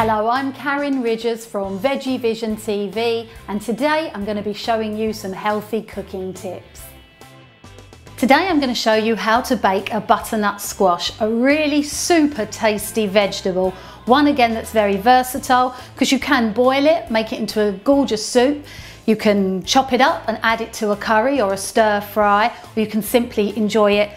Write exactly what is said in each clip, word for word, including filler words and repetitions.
Hello, I'm Karen Ridges from Veggie Vision T V, and today I'm going to be showing you some healthy cooking tips. Today I'm going to show you how to bake a butternut squash, a really super tasty vegetable. One again that's very versatile because you can boil it, make it into a gorgeous soup. You can chop it up and add it to a curry or a stir fry, or you can simply enjoy it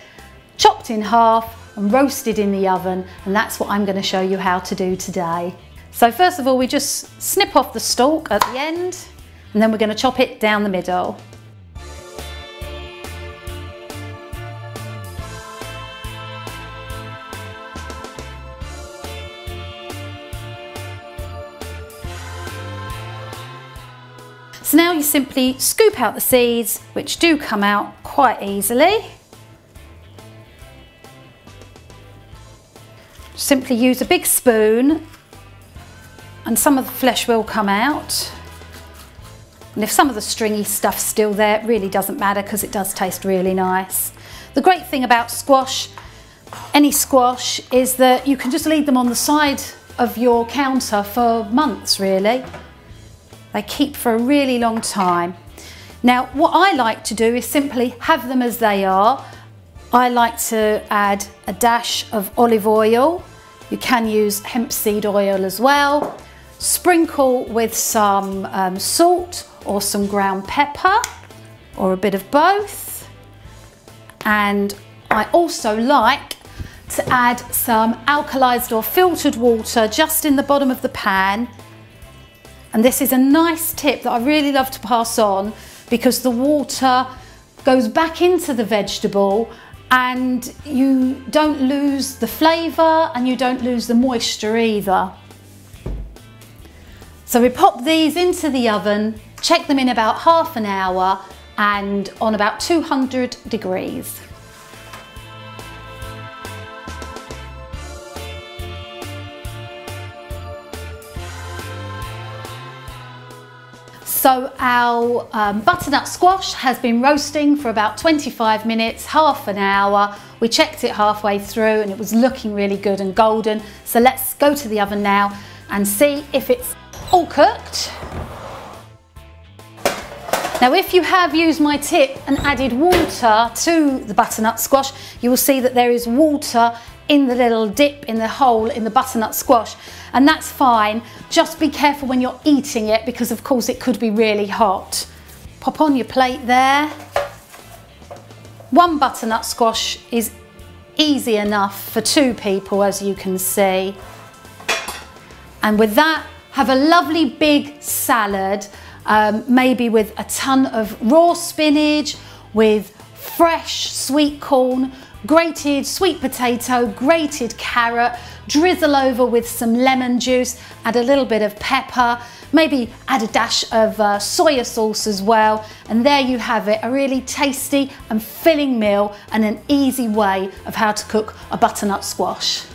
chopped in half and roasted in the oven, and that's what I'm going to show you how to do today. So first of all, we just snip off the stalk at the end, and then we're going to chop it down the middle. So now you simply scoop out the seeds, which do come out quite easily. Simply use a big spoon and some of the flesh will come out. And if some of the stringy stuff's still there, it really doesn't matter because it does taste really nice. The great thing about squash, any squash, is that you can just leave them on the side of your counter for months really. They keep for a really long time. Now, what I like to do is simply have them as they are. I like to add a dash of olive oil. You can use hemp seed oil as well. Sprinkle with some um, salt or some ground pepper or a bit of both. And I also like to add some alkalized or filtered water just in the bottom of the pan. And this is a nice tip that I really love to pass on because the water goes back into the vegetable and you don't lose the flavour and you don't lose the moisture either. So we pop these into the oven, check them in about half an hour and on about two hundred degrees. So our um, butternut squash has been roasting for about twenty-five minutes, half an hour. We checked it halfway through and it was looking really good and golden. So let's go to the oven now and see if it's all cooked. Now, if you have used my tip and added water to the butternut squash, you will see that there is water in the little dip in the hole in the butternut squash, and that's fine. Just be careful when you're eating it because of course it could be really hot. Pop on your plate there. One butternut squash is easy enough for two people, as you can see. And with that, have a lovely big salad, um, maybe with a ton of raw spinach, with fresh sweet corn, grated sweet potato, grated carrot, drizzle over with some lemon juice, add a little bit of pepper, maybe add a dash of uh, soya sauce as well, and there you have it, a really tasty and filling meal and an easy way of how to cook a butternut squash.